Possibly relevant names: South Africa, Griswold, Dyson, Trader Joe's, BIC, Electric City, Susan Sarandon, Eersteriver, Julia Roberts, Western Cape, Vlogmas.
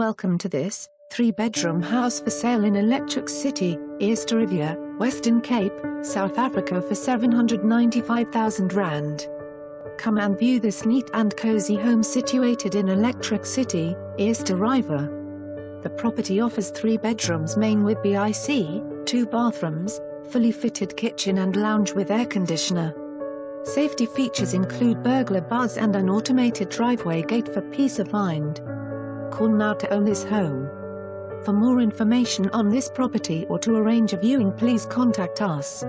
Welcome to this 3-bedroom house for sale in Electric City, Eersteriver, Western Cape, South Africa for R795,000. Come and view this neat and cozy home situated in Electric City, Eersteriver. The property offers 3 bedrooms main with BIC, 2 bathrooms, fully fitted kitchen and lounge with air conditioner. Safety features include burglar bars and an automated driveway gate for peace of mind. Call now to own this home. For more information on this property or to arrange a viewing, please contact us.